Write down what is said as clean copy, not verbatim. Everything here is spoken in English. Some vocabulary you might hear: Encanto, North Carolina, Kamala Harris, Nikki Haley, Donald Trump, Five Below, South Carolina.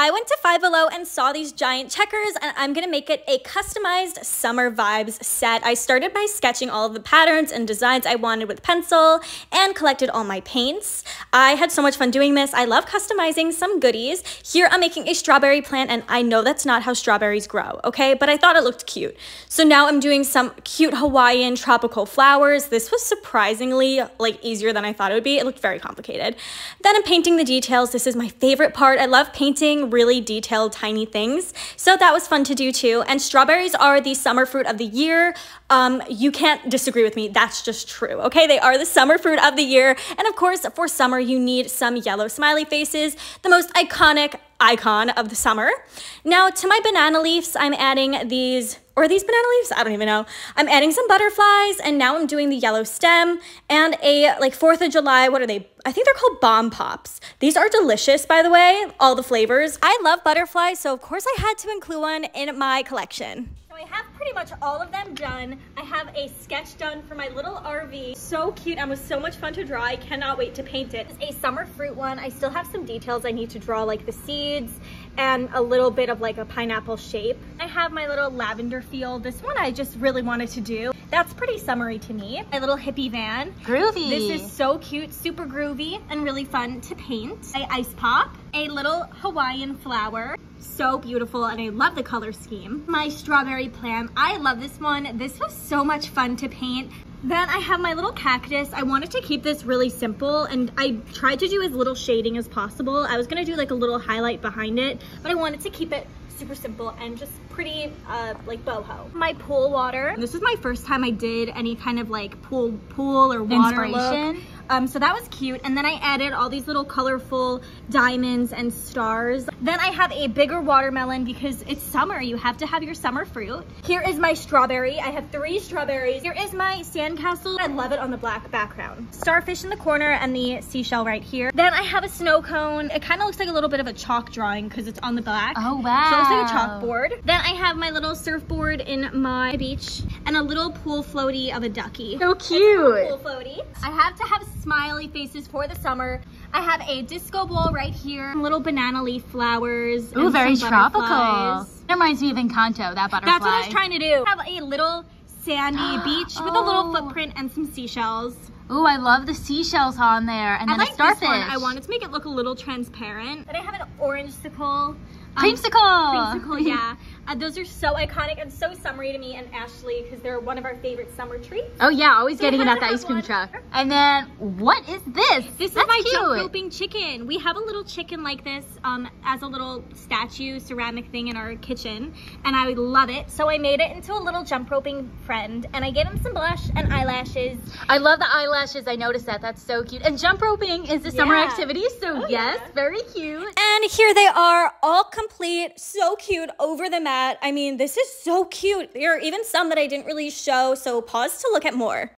I went to Five Below and saw these giant checkers, and I'm gonna make it a customized summer vibes set. I started by sketching all of the patterns and designs I wanted with pencil and collected all my paints. I had so much fun doing this. I love customizing some goodies. Here I'm making a strawberry plant, and I know that's not how strawberries grow, okay? But I thought it looked cute. So now I'm doing some cute Hawaiian tropical flowers. This was surprisingly easier than I thought it would be. It looked very complicated. Then I'm painting the details. This is my favorite part. I love painting really detailed tiny things. So that was fun to do too. And strawberries are the summer fruit of the year. You can't disagree with me. That's just true, okay? They are the summer fruit of the year. And of course, for summer, you need some yellow smiley faces, the most icon of the summer. Now to my banana leaves, I'm adding these, or these banana leaves, I don't even know. I'm adding some butterflies, and now I'm doing the yellow stem and a 4th of July, what are they? I think they're called bomb pops. These are delicious, by the way, all the flavors. I love butterflies, so of course I had to include one in my collection. I have pretty much all of them done. I have a sketch done for my little RV. So cute and was so much fun to draw. I cannot wait to paint it. It's a summer fruit one. I still have some details I need to draw, like the seeds and a little bit of a pineapple shape. I have my little lavender field. This one I just really wanted to do. That's pretty summery to me. My little hippie van. Groovy. This is so cute, super groovy, and really fun to paint. An ice pop, a little Hawaiian flower. So beautiful, and I love the color scheme. My strawberry plant, I love this one. This was so much fun to paint. Then I have my little cactus. I wanted to keep this really simple, and I tried to do as little shading as possible. I was gonna do a little highlight behind it, but I wanted to keep it super simple and just pretty boho. My pool water. This was my first time I did any kind of pool or water inspiration look. So that was cute. And then I added all these little colorful diamonds and stars. Then I have a bigger watermelon because it's summer. You have to have your summer fruit. Here is my strawberry. I have 3 strawberries. Here is my sandcastle. I love it on the black background. Starfish in the corner and the seashell right here. Then I have a snow cone. It kind of looks like a little bit of a chalk drawing because it's on the black. Oh, wow. So it looks like a chalkboard. Then I have my little surfboard in my beach and a little pool floaty of a ducky. So cute. Pool floaty. I have to have smiley faces for the summer. I have a disco ball right here, little banana leaf flowers. Ooh, very tropical. It reminds me of Encanto, that butterfly. That's what I was trying to do. I have a little sandy beach with a little footprint and some seashells. Ooh, I love the seashells on there. And then a starfish. This one, I wanted to make it look a little transparent. Then I have an orangesicle. Creamsicle, yeah. Those are so iconic and so summery to me and Ashley because they're one of our favorite summer treats. Oh yeah, always getting it at the ice cream truck. And then what is this? This is my jump roping chicken. We have a little chicken like this as a little statue ceramic thing in our kitchen, and I love it. So I made it into a little jump roping friend, and I gave him some blush and eyelashes. I love the eyelashes. I noticed that. That's so cute. And jump roping is a summer activity, so yes, very cute. And here they are, all complete, so cute, over the mat. I mean, this is so cute. There are even some that I didn't really show, so pause to look at more.